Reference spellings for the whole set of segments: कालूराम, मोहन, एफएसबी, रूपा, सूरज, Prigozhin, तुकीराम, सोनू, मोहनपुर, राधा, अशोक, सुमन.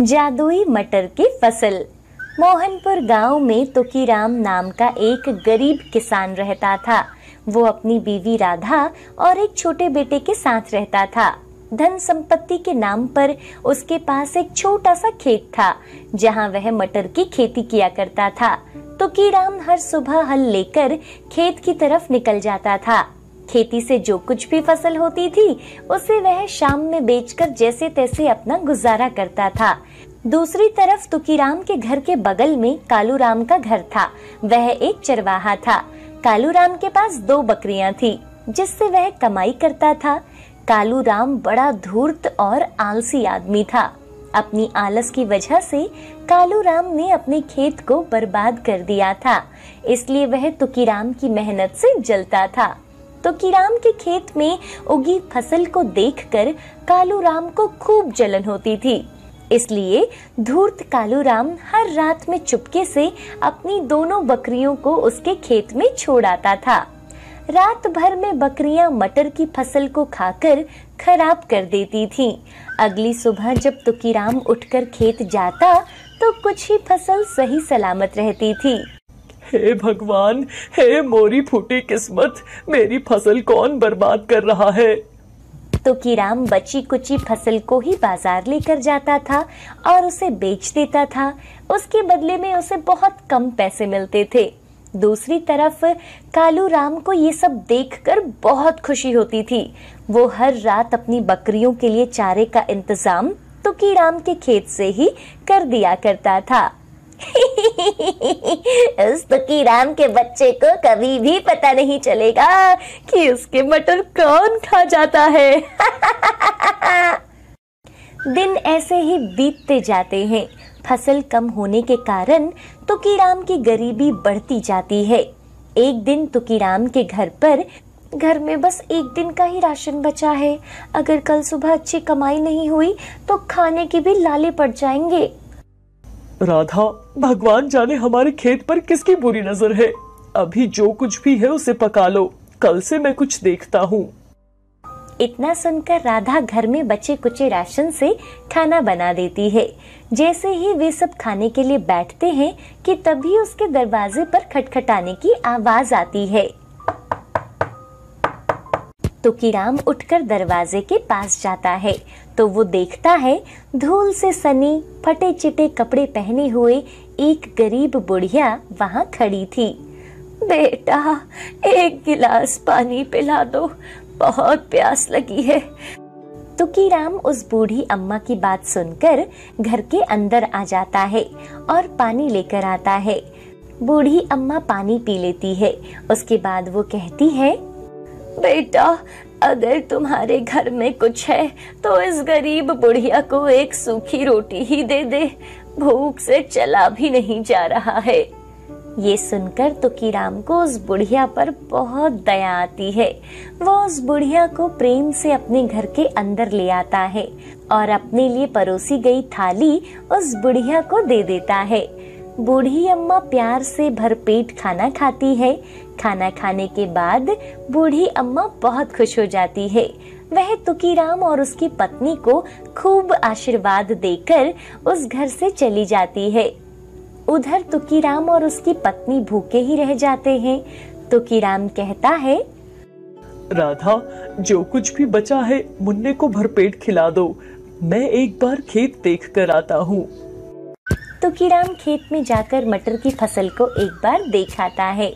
जादुई मटर की फसल। मोहनपुर गांव में तुकीराम नाम का एक गरीब किसान रहता था। वो अपनी बीवी राधा और एक छोटे बेटे के साथ रहता था। धन संपत्ति के नाम पर उसके पास एक छोटा सा खेत था जहां वह मटर की खेती किया करता था। तुकीराम हर सुबह हल लेकर खेत की तरफ निकल जाता था। खेती से जो कुछ भी फसल होती थी उसे वह शाम में बेचकर जैसे तैसे अपना गुजारा करता था। दूसरी तरफ तुकीराम के घर के बगल में कालूराम का घर था। वह एक चरवाहा था। कालूराम के पास 2 बकरियां थी जिससे वह कमाई करता था। कालूराम बड़ा धूर्त और आलसी आदमी था। अपनी आलस की वजह से कालूराम ने अपने खेत को बर्बाद कर दिया था, इसलिए वह तुकीराम की मेहनत से जलता था। तुकीराम के खेत में उगी फसल को देखकर कालूराम को खूब जलन होती थी, इसलिए धूर्त कालूराम हर रात में चुपके से अपनी दोनों बकरियों को उसके खेत में छोड़ आता था। रात भर में बकरियां मटर की फसल को खाकर खराब कर देती थीं। अगली सुबह जब तुकीराम उठकर खेत जाता तो कुछ ही फसल सही सलामत रहती थी। हे भगवान, हे मोरी फूटी किस्मत, मेरी फसल कौन बर्बाद कर रहा है? तुकीराम बची कुची फसल को ही बाजार लेकर जाता था और उसे बेच देता था। उसके बदले में उसे बहुत कम पैसे मिलते थे। दूसरी तरफ कालूराम को ये सब देखकर बहुत खुशी होती थी। वो हर रात अपनी बकरियों के लिए चारे का इंतजाम तुकीराम के खेत से ही कर दिया करता था। इस तुकीराम के बच्चे को कभी भी पता नहीं चलेगा कि उसके मटर कौन खा जाता है। दिन ऐसे ही बीतते जाते हैं। फसल कम होने के कारण तुकीराम की गरीबी बढ़ती जाती है। एक दिन तुकीराम के घर में बस एक दिन का ही राशन बचा है। अगर कल सुबह अच्छी कमाई नहीं हुई तो खाने की भी लाले पड़ जाएंगे। राधा, भगवान जाने हमारे खेत पर किसकी बुरी नजर है। अभी जो कुछ भी है उसे पका लो, कल से मैं कुछ देखता हूँ। इतना सुनकर राधा घर में बचे कुचे राशन से खाना बना देती है। जैसे ही वे सब खाने के लिए बैठते हैं कि तभी उसके दरवाजे पर खटखटाने की आवाज आती है। तुकीराम उठकर दरवाजे के पास जाता है तो वो देखता है धूल से सनी फटे चिटे कपड़े पहने हुए एक गरीब बुढ़िया वहाँ खड़ी थी। बेटा, एक गिलास पानी पिला दो, बहुत प्यास लगी है। तुकीराम उस बूढ़ी अम्मा की बात सुनकर घर के अंदर आ जाता है और पानी लेकर आता है। बूढ़ी अम्मा पानी पी लेती है। उसके बाद वो कहती है, बेटा, अगर तुम्हारे घर में कुछ है तो इस गरीब बुढ़िया को एक सूखी रोटी ही दे दे, भूख से चला भी नहीं जा रहा है। ये सुनकर तुकीराम को उस बुढ़िया पर बहुत दया आती है। वो उस बुढ़िया को प्रेम से अपने घर के अंदर ले आता है और अपने लिए परोसी गई थाली उस बुढ़िया को दे देता है। बूढ़ी अम्मा प्यार से भरपेट खाना खाती है। खाना खाने के बाद बूढ़ी अम्मा बहुत खुश हो जाती है। वह तुकीराम और उसकी पत्नी को खूब आशीर्वाद देकर उस घर से चली जाती है। उधर तुकीराम और उसकी पत्नी भूखे ही रह जाते हैं। तुकीराम कहता है, राधा, जो कुछ भी बचा है मुन्ने को भरपेट खिला दो, मैं एक बार खेत देख कर आता हूँ। तुकीराम खेत में जाकर मटर की फसल को एक बार देख आता है।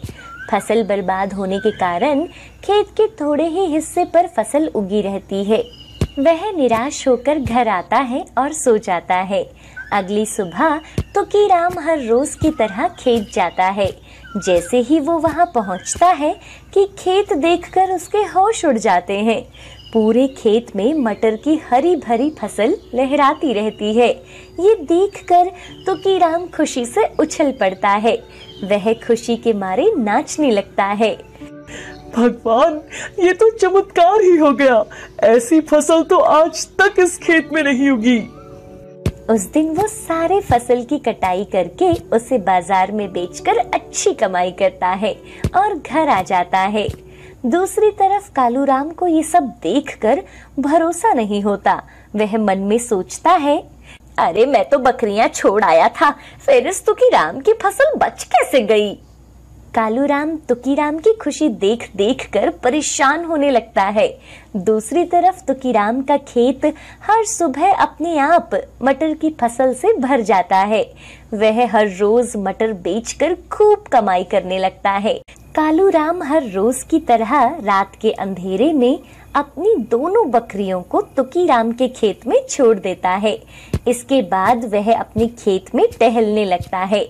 फसल बर्बाद होने के कारण खेत के थोड़े ही हिस्से पर फसल उगी रहती है। वह निराश होकर घर आता है और सो जाता है। अगली सुबह तुकीराम हर रोज की तरह खेत जाता है। जैसे ही वो वहां पहुंचता है कि खेत देखकर उसके होश उड़ जाते हैं। पूरे खेत में मटर की हरी भरी फसल लहराती रहती है। ये देखकर तुकीराम खुशी से उछल पड़ता है। वह खुशी के मारे नाचने लगता है। भगवान, ये तो चमत्कार ही हो गया। ऐसी फसल तो आज तक इस खेत में नहीं उगी। उस दिन वो सारे फसल की कटाई करके उसे बाजार में बेचकर अच्छी कमाई करता है और घर आ जाता है। दूसरी तरफ कालूराम को ये सब देखकर भरोसा नहीं होता। वह मन में सोचता है, अरे मैं तो बकरियां छोड़ आया था, फिर इस तुकीराम की फसल बच कैसे गई? कालूराम तुकीराम की खुशी देख देख कर परेशान होने लगता है। दूसरी तरफ तुकीराम का खेत हर सुबह अपने आप मटर की फसल से भर जाता है। वह हर रोज मटर बेचकर खूब कमाई करने लगता है। कालूराम हर रोज की तरह रात के अंधेरे में अपनी दोनों बकरियों को तुकीराम के खेत में छोड़ देता है। इसके बाद वह अपने खेत में टहलने लगता है।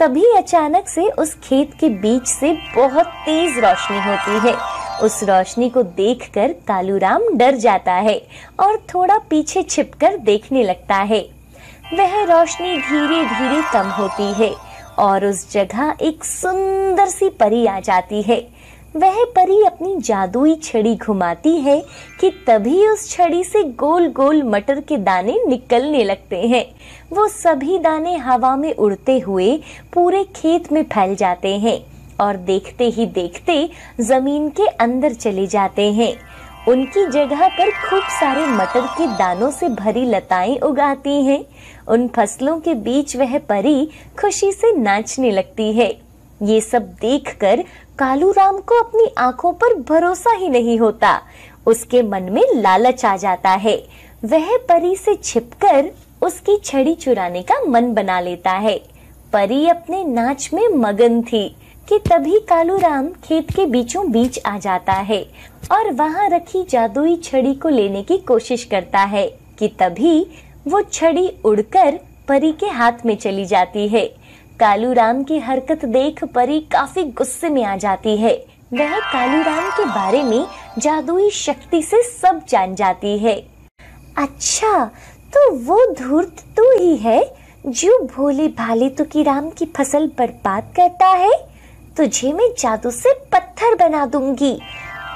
तभी अचानक से उस खेत के बीच से बहुत तेज रोशनी होती है। उस रोशनी को देखकर कालूराम डर जाता है और थोड़ा पीछे छिपकर देखने लगता है। वह रोशनी धीरे धीरे कम होती है और उस जगह एक सुंदर सी परी आ जाती है। वह परी अपनी जादुई छड़ी घुमाती है कि तभी उस छड़ी से गोल गोल मटर के दाने निकलने लगते हैं। वो सभी दाने हवा में उड़ते हुए पूरे खेत में फैल जाते हैं और देखते ही देखते जमीन के अंदर चले जाते हैं। उनकी जगह पर खूब सारे मटर के दानों से भरी लताएं उगाती हैं। उन फसलों के बीच वह परी खुशी से नाचने लगती है। ये सब देखकर कालूराम को अपनी आंखों पर भरोसा ही नहीं होता। उसके मन में लालच आ जाता है। वह परी से छिपकर उसकी छड़ी चुराने का मन बना लेता है। परी अपने नाच में मगन थी कि तभी कालूराम खेत के बीचों बीच आ जाता है और वहां रखी जादुई छड़ी को लेने की कोशिश करता है कि तभी वो छड़ी उड़कर परी के हाथ में चली जाती है। कालूराम की हरकत देख परी काफी गुस्से में आ जाती है। वह कालूराम के बारे में जादुई शक्ति से सब जान जाती है। अच्छा, तो वो धूर्त तू ही है जो भोले भाले तुकीराम की फसल बर्बाद करता है। तुझे मैं जादू से पत्थर बना दूंगी।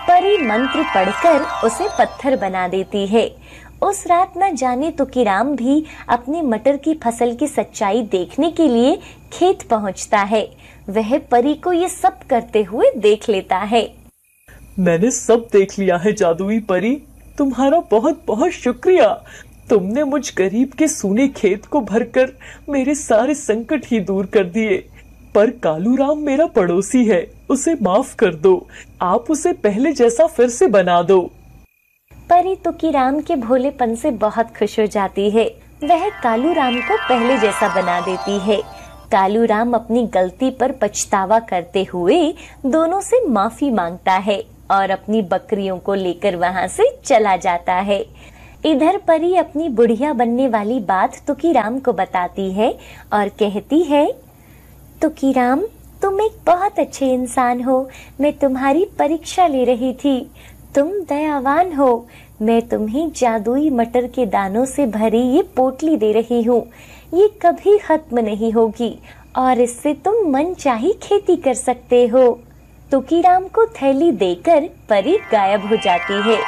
परी मंत्र पढ़कर उसे पत्थर बना देती है। उस रात न जाने तुकीराम भी अपने मटर की फसल की सच्चाई देखने के लिए खेत पहुंचता है। वह परी को ये सब करते हुए देख लेता है। मैंने सब देख लिया है जादुई परी, तुम्हारा बहुत बहुत शुक्रिया। तुमने मुझ गरीब के सूने खेत को भरकर मेरे सारे संकट ही दूर कर दिए। पर कालूराम मेरा पड़ोसी है, उसे माफ कर दो। आप उसे पहले जैसा फिर से बना दो। परी तुकीराम के भोलेपन से बहुत खुश हो जाती है। वह कालूराम को पहले जैसा बना देती है। कालूराम अपनी गलती पर पछतावा करते हुए दोनों से माफी मांगता है और अपनी बकरियों को लेकर वहां से चला जाता है। इधर परी अपनी बुढ़िया बनने वाली बात तुकीराम को बताती है और कहती है, तुकीराम तुम एक बहुत अच्छे इंसान हो। मैं तुम्हारी परीक्षा ले रही थी। तुम दयावान हो। मैं तुम्हें जादुई मटर के दानों से भरी ये पोटली दे रही हूँ। ये कभी खत्म नहीं होगी और इससे तुम मनचाही खेती कर सकते हो। तुकीराम को थैली देकर परी गायब हो जाती है।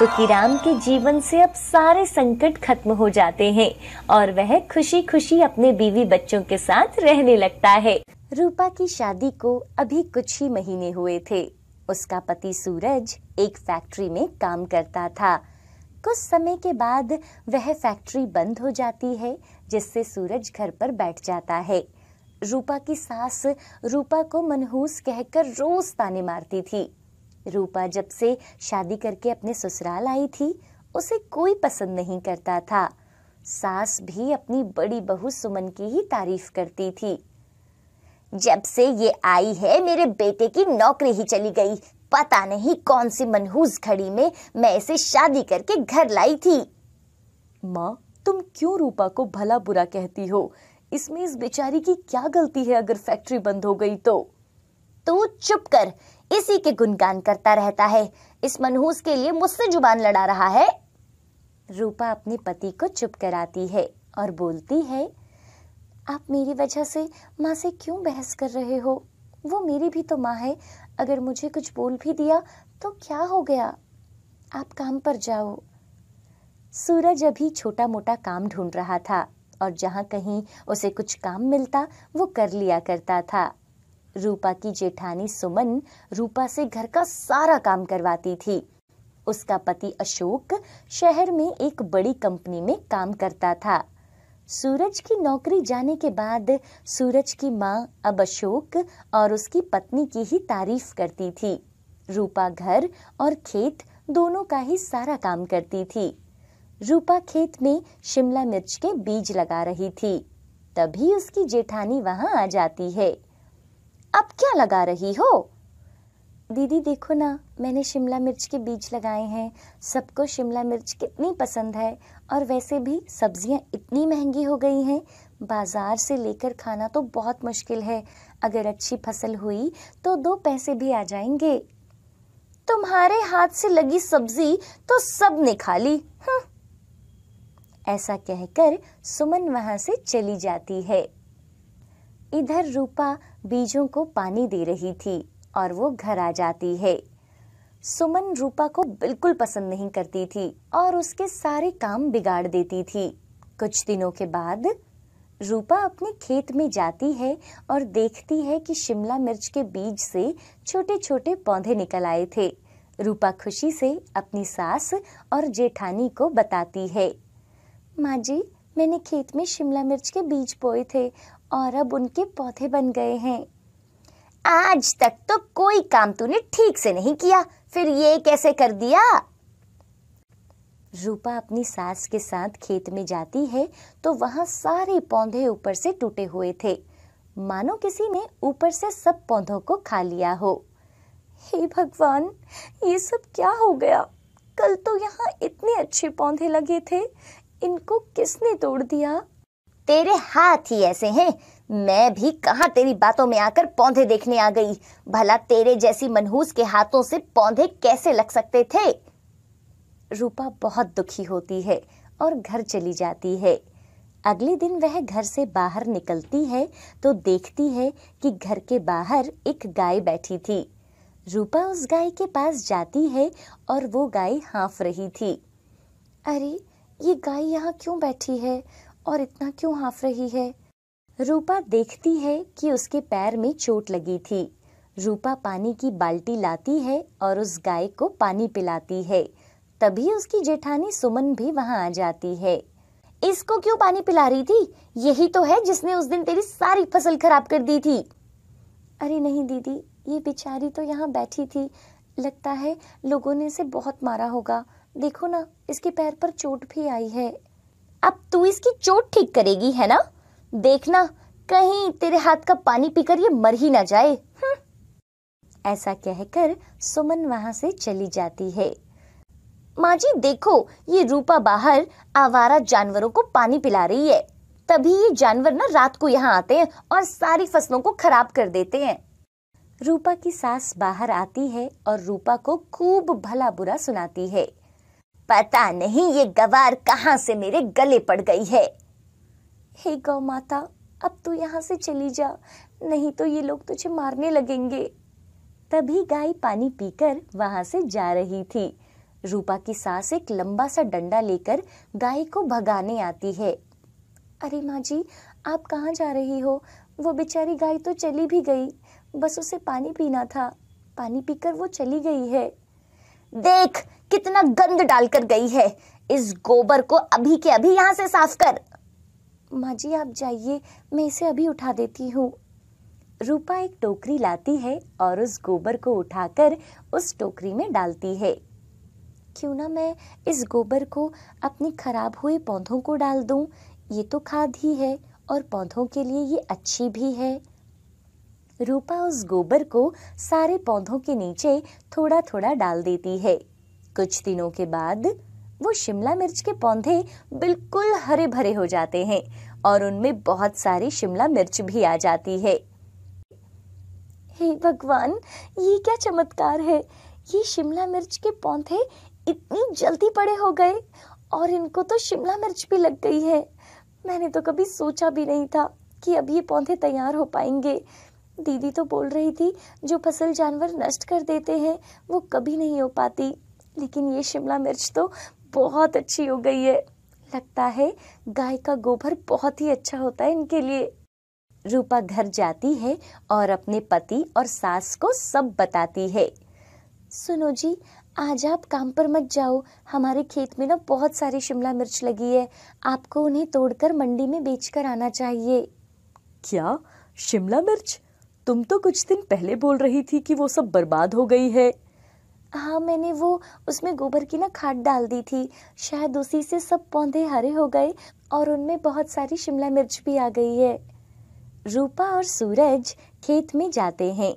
तुकीराम के जीवन से अब सारे संकट खत्म हो जाते हैं और वह खुशी खुशी अपने बीवी बच्चों के साथ रहने लगता है। रूपा की शादी को अभी कुछ ही महीने हुए थे। उसका पति सूरज एक फैक्ट्री में काम करता था। कुछ समय के बाद वह फैक्ट्री बंद हो जाती है, जिससे सूरज घर पर बैठ जाता है। रूपा की सास रूपा को मनहूस कहकर रोज ताने मारती थी। रूपा जब से शादी करके अपने ससुराल आई थी, उसे कोई पसंद नहीं करता था। सास भी अपनी बड़ी बहू सुमन की ही तारीफ करती थी। जब से ये आई है, मेरे बेटे की नौकरी ही चली गई। पता नहीं कौन सी मनहूस घड़ी में मैं इसे शादी करके घर लाई थी। माँ, तुम क्यों रूपा को भला बुरा कहती हो? इसमें इस बेचारी की क्या गलती है अगर फैक्ट्री बंद हो गई तो? तू चुप कर, इसी के गुणगान करता रहता है। इस मनहूस के लिए मुझसे जुबान लड़ा रहा है। रूपा अपने पति को चुप कराती है और बोलती है, आप मेरी वजह से माँ से क्यों बहस कर रहे हो? वो मेरी भी तो माँ है। अगर मुझे कुछ बोल भी दिया तो क्या हो गया? आप काम पर जाओ। सूरज अभी छोटा मोटा काम ढूंढ रहा था और जहाँ कहीं उसे कुछ काम मिलता वो कर लिया करता था। रूपा की जेठानी सुमन रूपा से घर का सारा काम करवाती थी। उसका पति अशोक शहर में एक बड़ी कंपनी में काम करता था। सूरज की नौकरी जाने के बाद सूरज की माँ अब अशोक और उसकी पत्नी की ही तारीफ करती थी। रूपा घर और खेत दोनों का ही सारा काम करती थी। रूपा खेत में शिमला मिर्च के बीज लगा रही थी, तभी उसकी जेठानी वहां आ जाती है। अब क्या लगा रही हो? दीदी देखो ना, मैंने शिमला मिर्च के बीज लगाए हैं। सबको शिमला मिर्च कितनी पसंद है, और वैसे भी सब्जियां इतनी महंगी हो गई हैं, बाजार से लेकर खाना तो बहुत मुश्किल है। अगर अच्छी फसल हुई तो 2 पैसे भी आ जाएंगे। तुम्हारे हाथ से लगी सब्जी तो सबने खा ली। ऐसा कहकर सुमन वहां से चली जाती है। इधर रूपा बीजों को पानी दे रही थी और वो घर आ जाती है। सुमन रूपा को बिल्कुल पसंद नहीं करती थी और उसके सारे काम बिगाड़ देती थी। कुछ दिनों के बाद रूपा अपने खेत में जाती है और देखती है कि शिमला मिर्च के बीज से छोटे छोटे पौधे निकल आए थे। रूपा खुशी से अपनी सास और जेठानी को बताती है, माँ जी मैंने खेत में शिमला मिर्च के बीज बोए थे और अब उनके पौधे बन गए हैं। आज तक तो कोई काम तूने ठीक से नहीं किया, फिर ये कैसे कर दिया? रूपा अपनी सास के साथ खेत में जाती है तो वहां सारे पौधे ऊपर से टूटे हुए थे, मानो किसी ने ऊपर से सब पौधों को खा लिया हो। हे भगवान, ये सब क्या हो गया? कल तो यहाँ इतने अच्छे पौधे लगे थे, इनको किसने तोड़ दिया? तेरे हाथ ही ऐसे हैं। मैं भी कहाँ तेरी बातों में आकर पौधे देखने आ गई। भला तेरे जैसी मनहूस के हाथों से पौधे कैसे लग सकते थे? रूपा बहुत दुखी होती है और घर चली जाती है। अगले दिन वह घर से बाहर निकलती है तो देखती है कि घर के बाहर एक गाय बैठी थी। रूपा उस गाय के पास जाती है और वो गाय हाँफ रही थी। अरे, ये गाय यहाँ क्यों बैठी है और इतना क्यों हाँफ रही है? रूपा देखती है कि उसके पैर में चोट लगी थी। रूपा पानी की बाल्टी लाती है और उस गाय को पानी पिलाती है। तभी उसकी जेठानी सुमन भी वहां आ जाती है। इसको क्यों पानी पिला रही थी? यही तो है जिसने उस दिन तेरी सारी फसल खराब कर दी थी। अरे नहीं दीदी, ये बेचारी तो यहाँ बैठी थी, लगता है लोगों ने इसे बहुत मारा होगा। देखो ना, इसके पैर पर चोट भी आई है। अब तू इसकी चोट ठीक करेगी, है ना? देखना कहीं तेरे हाथ का पानी पीकर ये मर ही ना जाए। ऐसा कहकर सुमन वहां से चली जाती है। माँ जी देखो, ये रूपा बाहर आवारा जानवरों को पानी पिला रही है। तभी ये जानवर ना रात को यहाँ आते हैं और सारी फसलों को खराब कर देते हैं। रूपा की सास बाहर आती है और रूपा को खूब भला बुरा सुनाती है। पता नहीं ये गवार कहां से मेरे गले पड़ गई है। हे गौ माता, अब तू यहां से चली जा, नहीं तो ये लोग तुझे मारने लगेंगे। तभी गाय पानी पीकर वहां से जा रही थी। रूपा की सास एक लंबा सा डंडा लेकर गाय को भगाने आती है। अरे माँ जी, आप कहाँ जा रही हो? वो बेचारी गाय तो चली भी गई, बस उसे पानी पीना था, पानी पीकर वो चली गई है। देख कितना गंद डालकर गई है, इस गोबर को अभी के अभी यहाँ से साफ कर। माँ जी आप जाइए, मैं इसे अभी उठा देती हूँ। रूपा एक टोकरी लाती है और उस गोबर को उठाकर उस टोकरी में डालती है। क्यों ना मैं इस गोबर को अपने खराब हुए पौधों को डाल दूँ, ये तो खाद ही है और पौधों के लिए ये अच्छी भी है। रूपा उस गोबर को सारे पौधों के नीचे थोड़ा थोड़ा डाल देती है। कुछ दिनों के बाद वो शिमला मिर्च के पौधे बिल्कुल हरे भरे हो जाते हैं और उनमें बहुत सारी शिमला मिर्च भी आ जाती है। हे भगवान, ये क्या चमत्कार है! ये शिमला मिर्च के पौधे इतनी जल्दी बड़े हो गए और इनको तो शिमला मिर्च भी लग गई है। मैंने तो कभी सोचा भी नहीं था कि अब ये पौधे तैयार हो पाएंगे। दीदी तो बोल रही थी जो फसल जानवर नष्ट कर देते हैं वो कभी नहीं हो पाती, लेकिन ये शिमला मिर्च तो बहुत अच्छी हो गई है। लगता है गाय का गोबर बहुत ही अच्छा होता है इनके लिए। रूपा घर जाती है और अपने पति और सास को सब बताती है। सुनो जी, आज आप काम पर मत जाओ, हमारे खेत में ना बहुत सारी शिमला मिर्च लगी है, आपको उन्हें तोड़कर मंडी में बेचकर आना चाहिए। क्या शिमला मिर्च? तुम तो कुछ दिन पहले बोल रही थी कि वो सब बर्बाद हो गई है। हाँ, मैंने वो उसमें गोबर की ना खाद डाल दी थी, शायद उसी से सब पौधे हरे हो गए और उनमें बहुत सारी शिमला मिर्च भी आ गई है। रूपा और सूरज खेत में जाते हैं।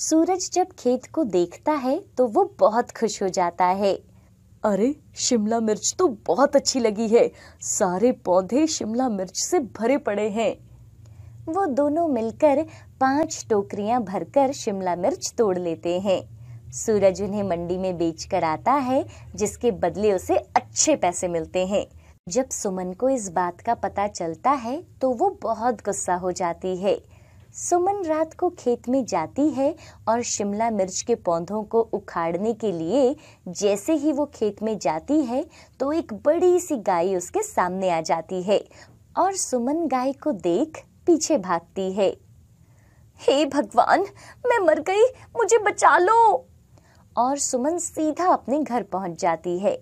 सूरज जब खेत को देखता है तो वो बहुत खुश हो जाता है। अरे, शिमला मिर्च तो बहुत अच्छी लगी है, सारे पौधे शिमला मिर्च से भरे पड़े हैं। वो दोनों मिलकर 5 टोकरियां भरकर शिमला मिर्च तोड़ लेते हैं। सूरज उन्हें मंडी में बेचकर आता है, जिसके बदले उसे अच्छे पैसे मिलते हैं। जब सुमन को इस बात का पता चलता है तो वो बहुत गुस्सा हो जाती है। सुमन रात को खेत में जाती है और शिमला मिर्च के पौधों को उखाड़ने के लिए जैसे ही वो खेत में जाती है तो एक बड़ी सी गाय उसके सामने आ जाती है और सुमन गाय को देख पीछे भागती है। हे भगवान, मैं मर गई, मुझे बचा लो। और सुमन सीधा अपने घर पहुंच जाती है।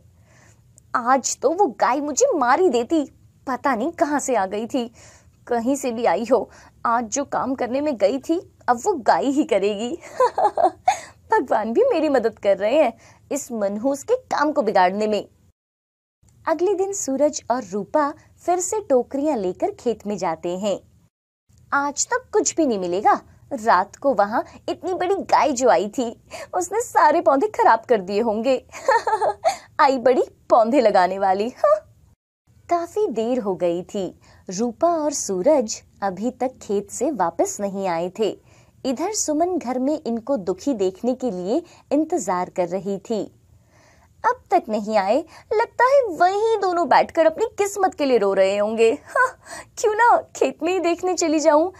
आज तो वो गाय मुझे मार ही देती, पता नहीं कहां से आ गई थी, कहीं से भी आई हो। आज जो काम करने में गई थी अब वो गाय ही करेगी। भगवान भी मेरी मदद कर रहे हैं इस मनहूस के काम को बिगाड़ने में। अगले दिन सूरज और रूपा फिर से टोकरियां लेकर खेत में जाते हैं। आज तक कुछ भी नहीं मिलेगा। रात को वहां इतनी बड़ी गाय जो आई थी उसने सारे पौधे खराब कर दिए होंगे। आई बड़ी पौधे लगाने वाली। काफी देर हो गई थी। रूपा और सूरज अभी तक खेत से वापस नहीं आए थे। इधर सुमन घर में इनको दुखी देखने के लिए इंतजार कर रही थी। अब तक नहीं आए, लगता है वहीं दोनों बैठकर अपनी किस्मत के लिए रो रहे होंगे। क्यों ना खेत में ही देखने चली जाऊं।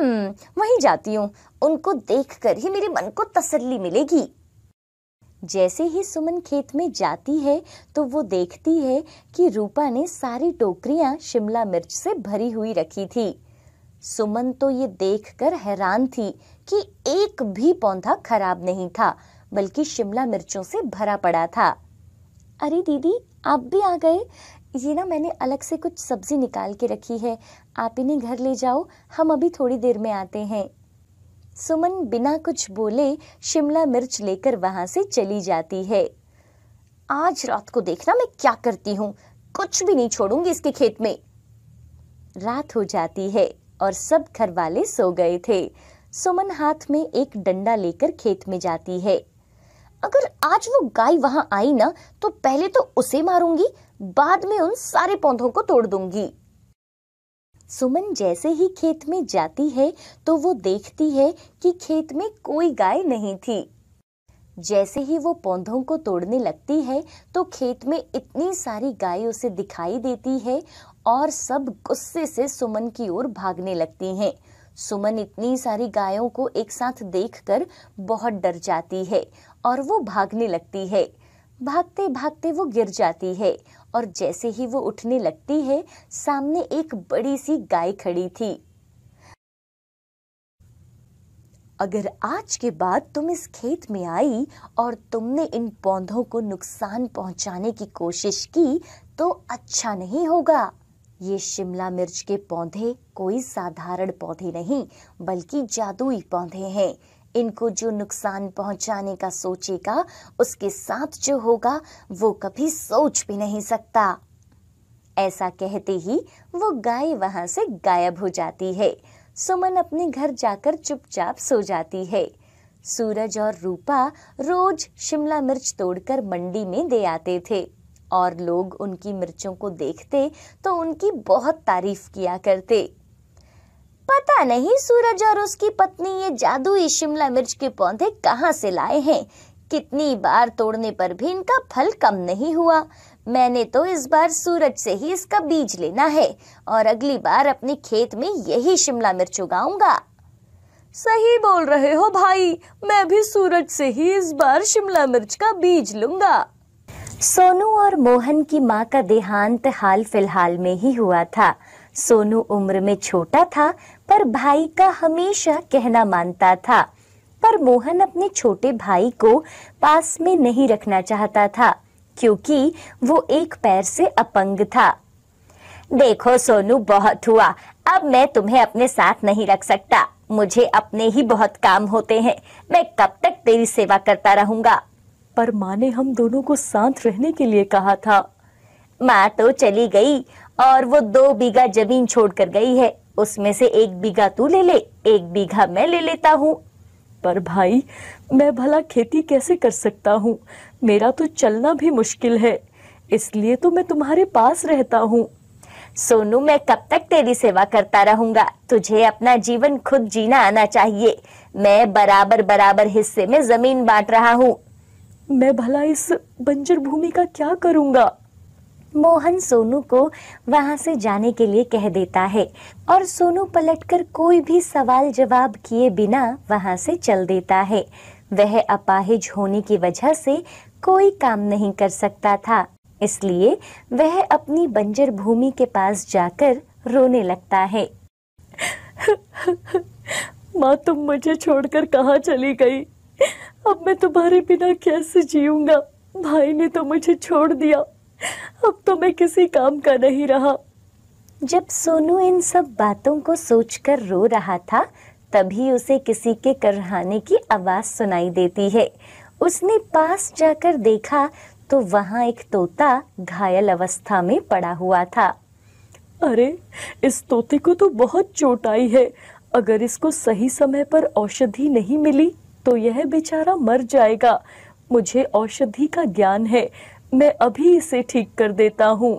वहीं जाती हूँ, उनको देखकर ही मेरे मन को तसल्ली मिलेगी। जैसे ही सुमन खेत में जाती है तो वो देखती है कि रूपा ने सारी टोकरियां शिमला मिर्च से भरी हुई रखी थी। सुमन तो ये देखकर हैरान थी कि एक भी पौधा खराब नहीं था, बल्कि शिमला मिर्चों से भरा पड़ा था। अरे दीदी, आप भी आ गए। ये ना मैंने अलग से कुछ सब्जी निकाल के रखी है, आप इन्हें घर ले जाओ, हम अभी थोड़ी देर में आते हैं। सुमन बिना कुछ बोले शिमला मिर्च लेकर वहां से चली जाती है। आज रात को देखना मैं क्या करती हूँ, कुछ भी नहीं छोड़ूंगी इसके खेत में। रात हो जाती है और सब घर वाले सो गए थे। सुमन हाथ में एक डंडा लेकर खेत में जाती है। अगर आज वो गाय वहां आई ना तो पहले तो उसे मारूंगी, बाद में उन सारे पौधों को तोड़ दूंगी। सुमन जैसे ही खेत में जाती है तो वो देखती है कि खेत में कोई गाय नहीं थी। जैसे ही वो पौधों को तोड़ने लगती है तो खेत में इतनी सारी गाय उसे दिखाई देती है और सब गुस्से से सुमन की ओर भागने लगती हैं। सुमन इतनी सारी गायों को एक साथ देखकर बहुत डर जाती है और वो भागने लगती है। भागते भागते वो गिर जाती है और जैसे ही वो उठने लगती है सामने एक बड़ी सी गाय खड़ी थी। अगर आज के बाद तुम इस खेत में आई और तुमने इन पौधों को नुकसान पहुंचाने की कोशिश की तो अच्छा नहीं होगा। ये शिमला मिर्च के पौधे कोई साधारण पौधे नहीं, बल्कि जादुई पौधे हैं। इनको जो नुकसान पहुंचाने का सोचेगा उसके साथ जो होगा वो कभी सोच भी नहीं सकता। ऐसा कहते ही वो गाय वहां से गायब हो जाती है। सुमन अपने घर जाकर चुपचाप सो जाती है। सूरज और रूपा रोज शिमला मिर्च तोड़कर मंडी में दे आते थे और लोग उनकी मिर्चों को देखते तो उनकी बहुत तारीफ किया करते। पता नहीं सूरज और उसकी पत्नी ये जादुई शिमला मिर्च के पौधे कहाँ से लाए हैं। कितनी बार तोड़ने पर भी इनका फल कम नहीं हुआ। मैंने तो इस बार सूरज से ही इसका बीज लेना है और अगली बार अपने खेत में यही शिमला मिर्च उगाऊंगा। सही बोल रहे हो भाई, मैं भी सूरज से ही इस बार शिमला मिर्च का बीज लूंगा। सोनू और मोहन की माँ का देहांत हाल फिलहाल में ही हुआ था। सोनू उम्र में छोटा था पर भाई का हमेशा कहना मानता था। पर मोहन अपने छोटे भाई को पास में नहीं रखना चाहता था क्योंकि वो एक पैर से अपंग था। देखो सोनू, बहुत हुआ, अब मैं तुम्हें अपने साथ नहीं रख सकता। मुझे अपने ही बहुत काम होते हैं। मैं कब तक तेरी सेवा करता रहूंगा? पर माँ ने हम दोनों को शांत रहने के लिए कहा था। माँ तो चली गई और वो 2 बीघा जमीन छोड़कर गई है। उसमें से 1 बीघा तू ले ले, 1 बीघा मैं ले लेता हूँ। पर भाई, मैं भला खेती कैसे कर सकता हूँ? मेरा तो चलना भी मुश्किल है, इसलिए तो मैं तुम्हारे पास रहता हूँ। सोनू, मैं कब तक तेरी सेवा करता रहूंगा? तुझे अपना जीवन खुद जीना आना चाहिए। मैं बराबर बराबर हिस्से में जमीन बांट रहा हूँ। मैं भला इस बंजर भूमि का क्या करूँगा? मोहन सोनू को वहां से जाने के लिए कह देता है और सोनू पलटकर कोई भी सवाल जवाब किए बिना वहां से चल देता है। वह अपाहिज होने की वजह से कोई काम नहीं कर सकता था, इसलिए वह अपनी बंजर भूमि के पास जाकर रोने लगता है। माँ, तुम मुझे छोड़कर कहाँ चली गई? अब मैं तुम्हारे बिना कैसे जीऊंगा? भाई ने तो मुझे छोड़ दिया, अब तो मैं किसी काम का नहीं रहा। जब सोनू इन सब बातों को सोचकर रो रहा था, तभी उसे किसी के करहाने की आवाज सुनाई देती है। उसने पास जाकर देखा तो वहाँ एक तोता घायल अवस्था में पड़ा हुआ था। अरे, इस तोते को तो बहुत चोट आई है। अगर इसको सही समय पर औषधि नहीं मिली तो यह बेचारा मर जाएगा। मुझे औषधि का ज्ञान है, मैं अभी इसे ठीक कर देता हूँ।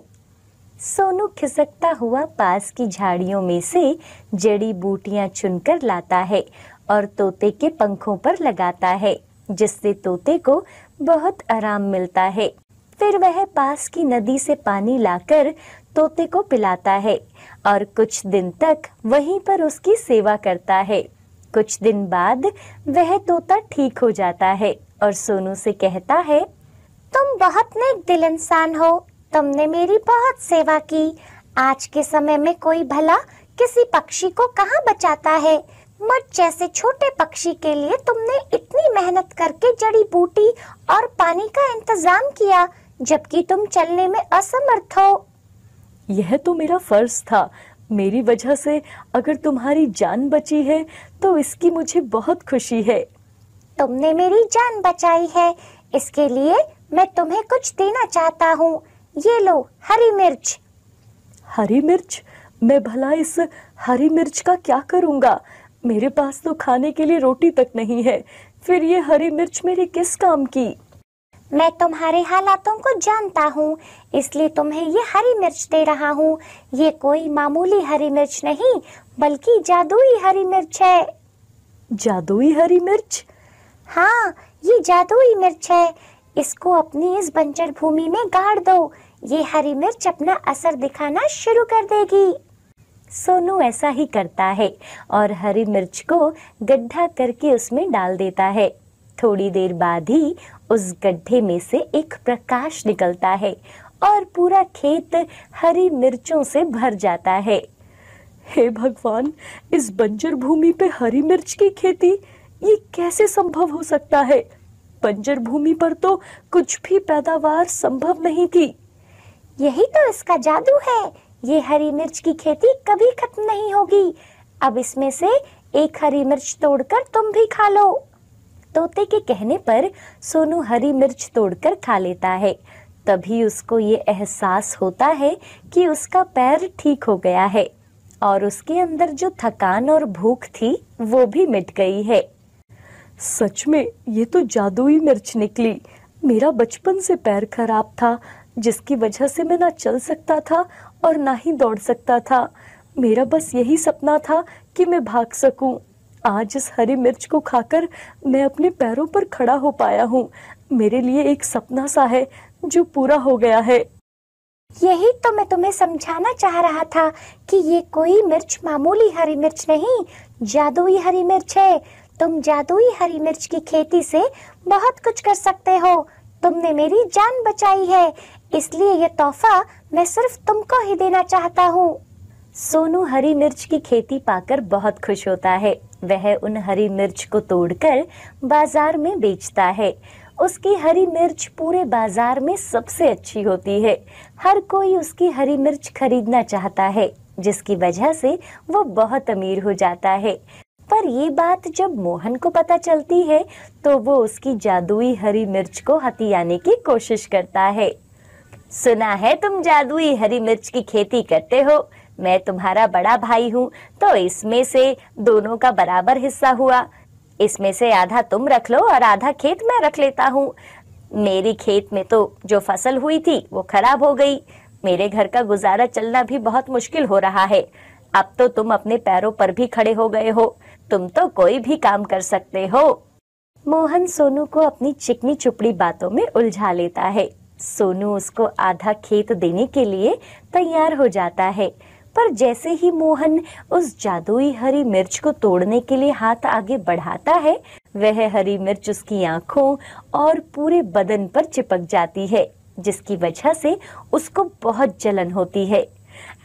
सोनू खिसकता हुआ पास की झाड़ियों में से जड़ी बूटियाँ चुनकर लाता है और तोते के पंखों पर लगाता है, जिससे तोते को बहुत आराम मिलता है। फिर वह पास की नदी से पानी लाकर तोते को पिलाता है और कुछ दिन तक वहीं पर उसकी सेवा करता है। कुछ दिन बाद वह तोता ठीक हो जाता है और सोनू से कहता है, तुम बहुत नेक दिल इंसान हो। तुमने मेरी बहुत सेवा की। आज के समय में कोई भला किसी पक्षी को कहाँ बचाता है? मुझ जैसे छोटे पक्षी के लिए तुमने इतनी मेहनत करके जड़ी बूटी और पानी का इंतजाम किया, जबकि तुम चलने में असमर्थ हो। यह तो मेरा फर्ज था। मेरी वजह से अगर तुम्हारी जान बची है तो इसकी मुझे बहुत खुशी है। तुमने मेरी जान बचाई है, इसके लिए मैं तुम्हें कुछ देना चाहता हूँ। ये लो हरी मिर्च। हरी मिर्च? मैं भला इस हरी मिर्च का क्या करूँगा? मेरे पास तो खाने के लिए रोटी तक नहीं है, फिर ये हरी मिर्च मेरे किस काम की? मैं तुम्हारे हालातों को जानता हूँ, इसलिए तुम्हें ये हरी मिर्च दे रहा हूँ। ये कोई मामूली हरी मिर्च नहीं, बल्कि जादुई हरी मिर्च है। जादुई हरी मिर्च? हाँ, ये जादुई मिर्च है। इसको अपनी इस बंजर भूमि में गाड़ दो। ये हरी मिर्च अपना असर दिखाना शुरू कर देगी। सोनू ऐसा ही करता है और हरी मिर्च को गड्ढा करके उसमें डाल देता है। थोड़ी देर बाद ही उस गड्ढे में से एक प्रकाश निकलता है और पूरा खेत हरी मिर्चों से भर जाता है। हे भगवान, इस बंजर भूमि पे हरी मिर्च की खेती, ये कैसे संभव हो सकता है? बंजर भूमि पर तो कुछ भी पैदावार संभव नहीं थी। यही तो इसका जादू है। ये हरी मिर्च की खेती कभी खत्म नहीं होगी। अब इसमें से एक हरी मिर्च तोड़कर तुम भी खा लो। तोते के कहने पर सोनू हरी मिर्च तोड़कर खा लेता है। तभी उसको ये एहसास होता है कि उसका पैर ठीक हो गया है और उसके अंदर जो थकान और भूख थी वो भी मिट गई है। सच में ये तो जादुई मिर्च निकली। मेरा बचपन से पैर खराब था, जिसकी वजह से मैं ना चल सकता था और ना ही दौड़ सकता था। मेरा बस यही सपना था कि मैं भाग सकूं। आज इस हरी मिर्च को खाकर मैं अपने पैरों पर खड़ा हो पाया हूं। मेरे लिए एक सपना सा है जो पूरा हो गया है। यही तो मैं तुम्हें समझाना चाह रहा था कि ये कोई मिर्च मामूली हरी मिर्च नहीं, जादुई हरी मिर्च है। तुम जादुई हरी मिर्च की खेती से बहुत कुछ कर सकते हो। तुमने मेरी जान बचाई है, इसलिए यह तोहफा मैं सिर्फ तुमको ही देना चाहता हूँ। सोनू हरी मिर्च की खेती पाकर बहुत खुश होता है। वह उन हरी मिर्च को तोड़कर बाजार में बेचता है। उसकी हरी मिर्च पूरे बाजार में सबसे अच्छी होती है। हर कोई उसकी हरी मिर्च खरीदना चाहता है, जिसकी वजह से वो बहुत अमीर हो जाता है। पर ये बात जब मोहन को पता चलती है तो वो उसकी जादुई हरी मिर्च को हथियाने की कोशिश करता है। सुना है तुम जादुई हरी मिर्च की खेती करते हो, मैं तुम्हारा बड़ा भाई हूँ तो इसमें से दोनों का बराबर हिस्सा हुआ। इसमें से आधा तुम रख लो और आधा खेत मैं रख लेता हूँ। मेरी खेत में तो जो फसल हुई थी वो खराब हो गई। मेरे घर का गुजारा चलना भी बहुत मुश्किल हो रहा है। अब तो तुम अपने पैरों पर भी खड़े हो गए हो, तुम तो कोई भी काम कर सकते हो। मोहन सोनू को अपनी चिकनी चुपड़ी बातों में उलझा लेता है। सोनू उसको आधा खेत देने के लिए तैयार हो जाता है, पर जैसे ही मोहन उस जादुई हरी मिर्च को तोड़ने के लिए हाथ आगे बढ़ाता है, वह हरी मिर्च उसकी आंखों और पूरे बदन पर चिपक जाती है, जिसकी वजह से उसको बहुत जलन होती है।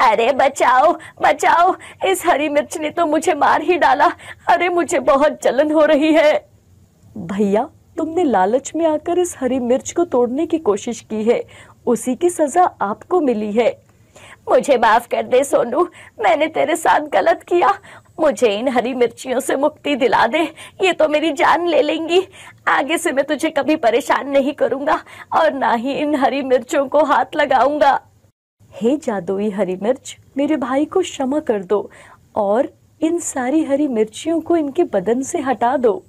अरे बचाओ बचाओ, इस हरी मिर्च ने तो मुझे मार ही डाला। अरे मुझे बहुत जलन हो रही है। भैया, तुमने लालच में आकर इस हरी मिर्च को तोड़ने की कोशिश की है, उसी की सजा आपको मिली है। मुझे माफ कर दे सोनू, मैंने तेरे साथ गलत किया। मुझे इन हरी मिर्चियों से मुक्ति दिला दे, ये तो मेरी जान ले लेंगी। आगे से मैं तुझे कभी परेशान नहीं करूंगा और ना ही इन हरी मिर्चों को हाथ लगाऊंगा। हे जादुई हरी मिर्च, मेरे भाई को क्षमा कर दो और इन सारी हरी मिर्चियों को इनके बदन से हटा दो।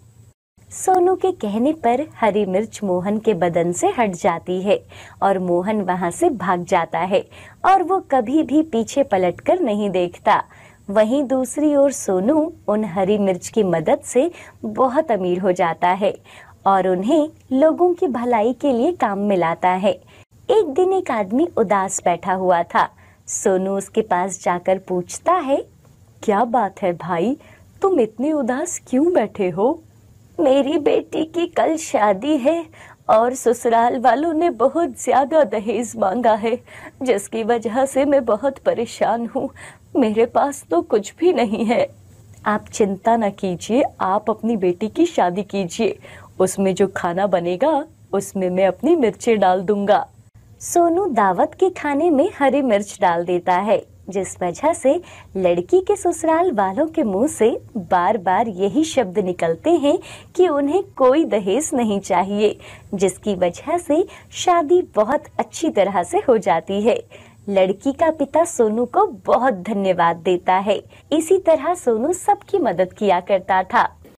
सोनू के कहने पर हरी मिर्च मोहन के बदन से हट जाती है और मोहन वहां से भाग जाता है और वो कभी भी पीछे पलटकर नहीं देखता। वहीं दूसरी ओर सोनू उन हरी मिर्च की मदद से बहुत अमीर हो जाता है और उन्हें लोगों की भलाई के लिए काम में लाता है। एक दिन एक आदमी उदास बैठा हुआ था। सोनू उसके पास जाकर पूछता है, क्या बात है भाई, तुम इतने उदास क्यों बैठे हो? मेरी बेटी की कल शादी है और ससुराल वालों ने बहुत ज्यादा दहेज मांगा है, जिसकी वजह से मैं बहुत परेशान हूँ। मेरे पास तो कुछ भी नहीं है। आप चिंता न कीजिए, आप अपनी बेटी की शादी कीजिए, उसमें जो खाना बनेगा उसमें मैं अपनी मिर्चें डाल दूंगा। सोनू दावत के खाने में हरी मिर्च डाल देता है, जिस वजह से लड़की के ससुराल वालों के मुंह से बार बार यही शब्द निकलते हैं कि उन्हें कोई दहेज नहीं चाहिए, जिसकी वजह से शादी बहुत अच्छी तरह से हो जाती है। लड़की का पिता सोनू को बहुत धन्यवाद देता है। इसी तरह सोनू सबकी मदद किया करता था।